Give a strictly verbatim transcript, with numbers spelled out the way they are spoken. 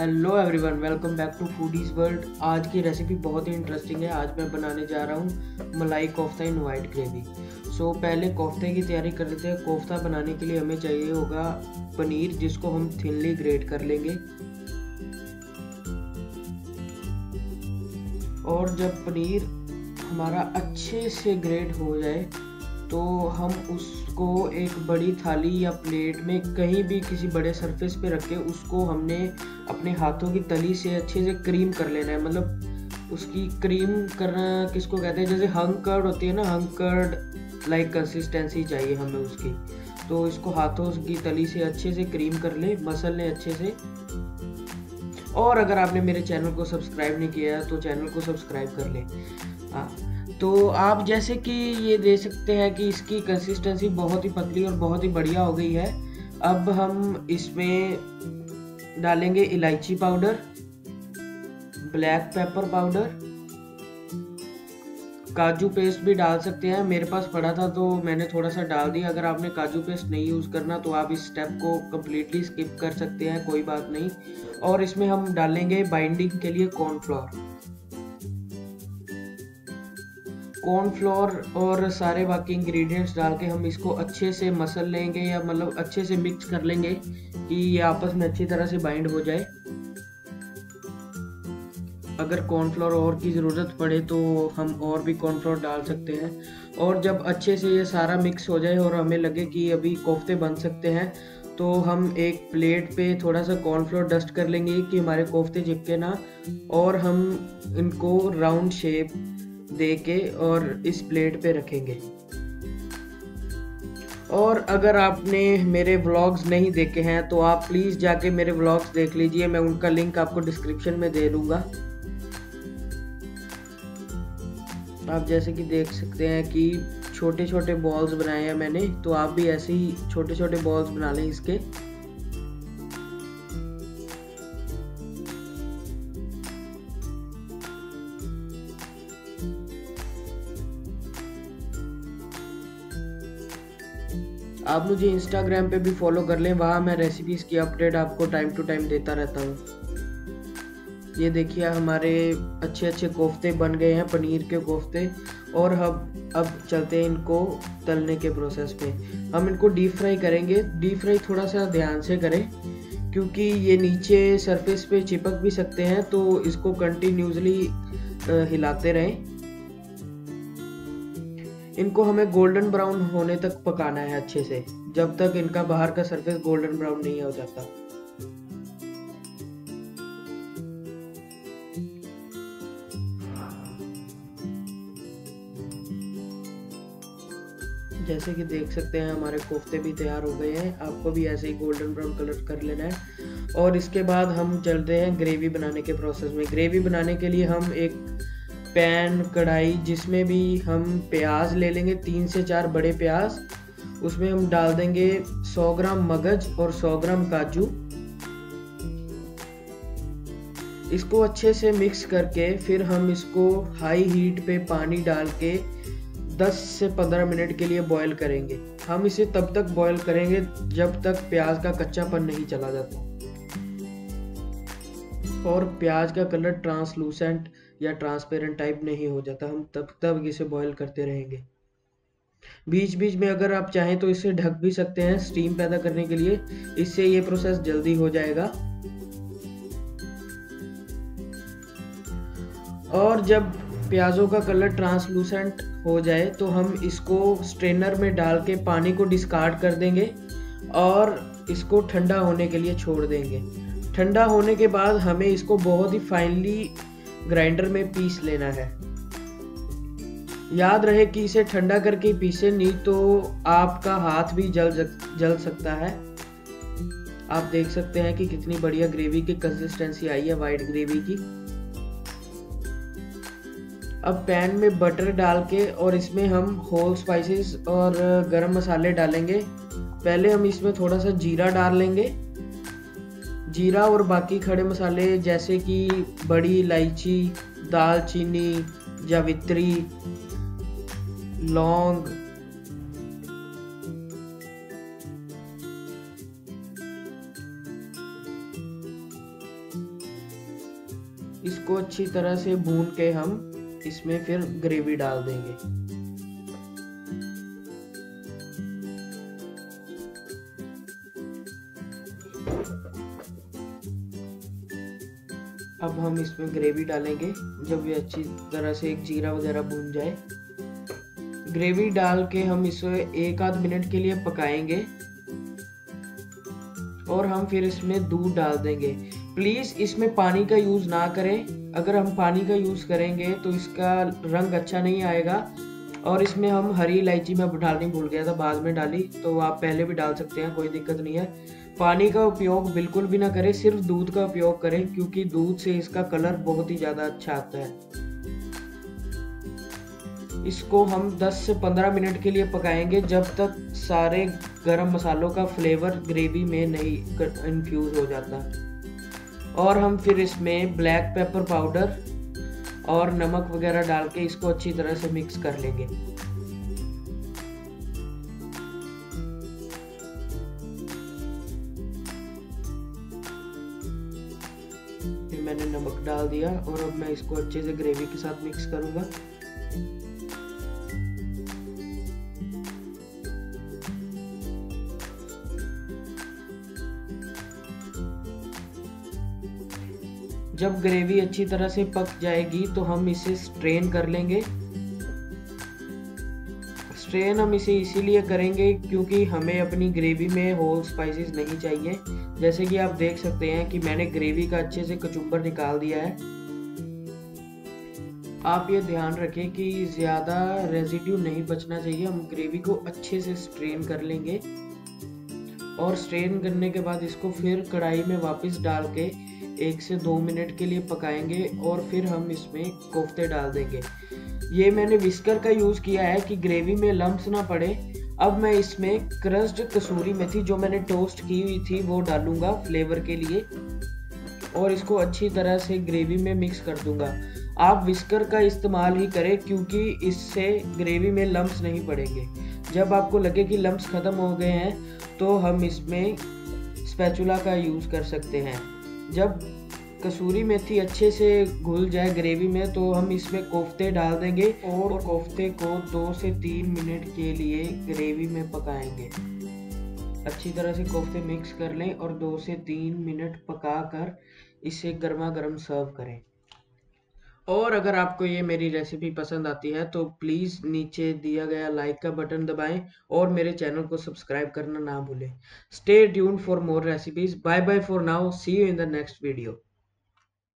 Hello everyone, welcome back to foodies world. आज की recipe बहुत ही इंटरेस्टिंग है। आज मैं बनाने जा रहा हूँ malai kofta in white gravy. So so, पहले कोफ्ते की तैयारी कर लेते हैं। कोफ्ता बनाने के लिए हमें चाहिए होगा पनीर, जिसको हम थिनली ग्रेट कर लेंगे। और जब पनीर हमारा अच्छे से ग्रेट हो जाए तो हम उसको एक बड़ी थाली या प्लेट में कहीं भी किसी बड़े सरफेस पे रख के उसको हमने अपने हाथों की तली से अच्छे से क्रीम कर लेना है। मतलब उसकी क्रीम करना किसको कहते हैं, जैसे हंग कर्ड होती है ना, हंग कर्ड लाइक कंसिस्टेंसी चाहिए हमें उसकी। तो इसको हाथों की तली से अच्छे से क्रीम कर ले, मसल लें अच्छे से। और अगर आपने मेरे चैनल को सब्सक्राइब नहीं किया है तो चैनल को सब्सक्राइब कर लें। हाँ, तो आप जैसे कि ये देख सकते हैं कि इसकी कंसिस्टेंसी बहुत ही पतली और बहुत ही बढ़िया हो गई है। अब हम इसमें डालेंगे इलायची पाउडर, ब्लैक पेपर पाउडर, काजू पेस्ट भी डाल सकते हैं। मेरे पास पड़ा था तो मैंने थोड़ा सा डाल दिया। अगर आपने काजू पेस्ट नहीं यूज़ करना तो आप इस स्टेप को कम्प्लीटली स्किप कर सकते हैं, कोई बात नहीं। और इसमें हम डालेंगे बाइंडिंग के लिए कॉर्नफ्लोर। कॉर्नफ्लोर और सारे बाकी इंग्रेडिएंट्स डाल के हम इसको अच्छे से मसल लेंगे, या मतलब अच्छे से मिक्स कर लेंगे कि ये आपस में अच्छी तरह से बाइंड हो जाए। अगर कॉर्नफ्लोर और की ज़रूरत पड़े तो हम और भी कॉर्नफ्लोर डाल सकते हैं। और जब अच्छे से ये सारा मिक्स हो जाए और हमें लगे कि अभी कोफ्ते बन सकते हैं तो हम एक प्लेट पे थोड़ा सा कॉर्नफ्लोर डस्ट कर लेंगे कि हमारे कोफ्ते चिपके ना, और हम इनको राउंड शेप दे के और इस प्लेट पे रखेंगे। और अगर आपने मेरे व्लॉग्स नहीं देखे हैं तो आप प्लीज़ जाके मेरे व्लॉग्स देख लीजिए, मैं उनका लिंक आपको डिस्क्रिप्शन में दे दूंगा। आप जैसे कि देख सकते हैं कि छोटे छोटे बॉल्स बनाए हैं मैंने, तो आप भी ऐसे ही छोटे छोटे बॉल्स बना लें इसके। आप मुझे इंस्टाग्राम पे भी फॉलो कर लें, वहाँ मैं रेसिपीज़ की अपडेट आपको टाइम टू टाइम देता रहता हूँ। ये देखिए हमारे अच्छे अच्छे कोफ्ते बन गए हैं, पनीर के कोफ्ते। और हम अब चलते हैं इनको तलने के प्रोसेस पे। हम इनको डीप फ्राई करेंगे। डीप फ्राई थोड़ा सा ध्यान से करें क्योंकि ये नीचे सरफेस पे चिपक भी सकते हैं, तो इसको कंटिन्यूसली हिलाते रहें। इनको हमें गोल्डन ब्राउन होने तक पकाना है अच्छे से, जब तक इनका बाहर का सरफेस गोल्डन ब्राउन नहीं हो जाता। जैसे कि देख सकते हैं हमारे कोफ्ते भी तैयार हो गए हैं। आपको भी ऐसे ही गोल्डन ब्राउन कलर कर लेना है। और इसके बाद हम चलते हैं ग्रेवी बनाने के प्रोसेस में। ग्रेवी बनाने के लिए हम एक पैन, कढ़ाई, जिसमें भी हम प्याज ले लेंगे, तीन से चार बड़े प्याज। उसमें हम डाल देंगे सौ ग्राम मगज और सौ ग्राम काजू। इसको अच्छे से मिक्स करके फिर हम इसको हाई हीट पे पानी डाल के दस से पंद्रह मिनट के लिए बॉईल करेंगे। हम इसे तब तक बॉईल करेंगे जब तक प्याज का कच्चापन नहीं चला जाता और प्याज का कलर ट्रांसलूसेंट या ट्रांसपेरेंट टाइप नहीं हो जाता। हम तब तक इसे बॉईल करते रहेंगे। बीच बीच में अगर आप चाहें तो इसे ढक भी सकते हैं स्टीम पैदा करने के लिए, इससे ये प्रोसेस जल्दी हो जाएगा। और जब प्याजों का कलर ट्रांसलूसेंट हो जाए तो हम इसको स्ट्रेनर में डाल के पानी को डिस्कार्ड कर देंगे और इसको ठंडा होने के लिए छोड़ देंगे। ठंडा होने के बाद हमें इसको बहुत ही फाइनली ग्राइंडर में पीस लेना है। याद रहे कि इसे ठंडा करके पीसे, नहीं तो आपका हाथ भी जल जल सकता है। आप देख सकते हैं कि कितनी बढ़िया ग्रेवी की कंसिस्टेंसी आई है, वाइट ग्रेवी की। अब पैन में बटर डाल के और इसमें हम होल स्पाइसेस और गरम मसाले डालेंगे। पहले हम इसमें थोड़ा सा जीरा डाल लेंगे, जीरा और बाकी खड़े मसाले जैसे कि बड़ी इलायची, दालचीनी, जावित्री, लौंग, इसको अच्छी तरह से भून के हम इसमें फिर ग्रेवी डाल देंगे। अब हम इसमें ग्रेवी डालेंगे। जब ये अच्छी तरह से एक जीरा वगैरह भून जाए, ग्रेवी डाल के हम इसे एक आध मिनट के लिए पकाएंगे और हम फिर इसमें दूध डाल देंगे। प्लीज़ इसमें पानी का यूज़ ना करें, अगर हम पानी का यूज़ करेंगे तो इसका रंग अच्छा नहीं आएगा। और इसमें हम हरी इलायची में डालनी भूल गया था, बाद में डाली, तो आप पहले भी डाल सकते हैं, कोई दिक्कत नहीं है। पानी का उपयोग बिल्कुल भी ना करें, सिर्फ दूध का उपयोग करें, क्योंकि दूध से इसका कलर बहुत ही ज़्यादा अच्छा आता है। इसको हम दस से पंद्रह मिनट के लिए पकाएंगे, जब तक सारे गरम मसालों का फ्लेवर ग्रेवी में नहीं इन्फ्यूज़ हो जाता। और हम फिर इसमें ब्लैक पेपर पाउडर और नमक वगैरह डाल के इसको अच्छी तरह से मिक्स कर लेंगे। फिर मैंने नमक डाल दिया और अब मैं इसको अच्छे से ग्रेवी के साथ मिक्स करूंगा। जब ग्रेवी अच्छी तरह से पक जाएगी तो हम इसे स्ट्रेन कर लेंगे। स्ट्रेन हम इसे इसीलिए करेंगे क्योंकि हमें अपनी ग्रेवी में होल स्पाइसेस नहीं चाहिए। जैसे कि आप देख सकते हैं कि मैंने ग्रेवी का अच्छे से कचुम्बर निकाल दिया है। आप ये ध्यान रखें कि ज़्यादा रेजिड्यू नहीं बचना चाहिए। हम ग्रेवी को अच्छे से स्ट्रेन कर लेंगे और स्ट्रेन करने के बाद इसको फिर कढ़ाई में वापस डाल के एक से दो मिनट के लिए पकाएंगे और फिर हम इसमें कोफ्ते डाल देंगे। ये मैंने विस्कर का यूज़ किया है कि ग्रेवी में लम्प्स ना पड़े। अब मैं इसमें क्रश्ड कसूरी मेथी जो मैंने टोस्ट की हुई थी वो डालूंगा फ्लेवर के लिए और इसको अच्छी तरह से ग्रेवी में मिक्स कर दूंगा। आप विस्कर का इस्तेमाल ही करें क्योंकि इससे ग्रेवी में लम्प्स नहीं पड़ेंगे। जब आपको लगे कि लम्प्स ख़त्म हो गए हैं तो हम इसमें स्पैचुला का यूज़ कर सकते हैं। जब कसूरी मेथी अच्छे से घुल जाए ग्रेवी में तो हम इसमें कोफ्ते डाल देंगे और कोफ्ते को दो से तीन मिनट के लिए ग्रेवी में पकाएंगे। अच्छी तरह से कोफ्ते मिक्स कर लें और दो से तीन मिनट पकाकर इसे गर्मा गर्म सर्व करें। और अगर आपको ये मेरी रेसिपी पसंद आती है तो प्लीज़ नीचे दिया गया लाइक का बटन दबाएं और मेरे चैनल को सब्सक्राइब करना ना भूलें। Stay tuned for more recipes. Bye bye for now, see you in the next video.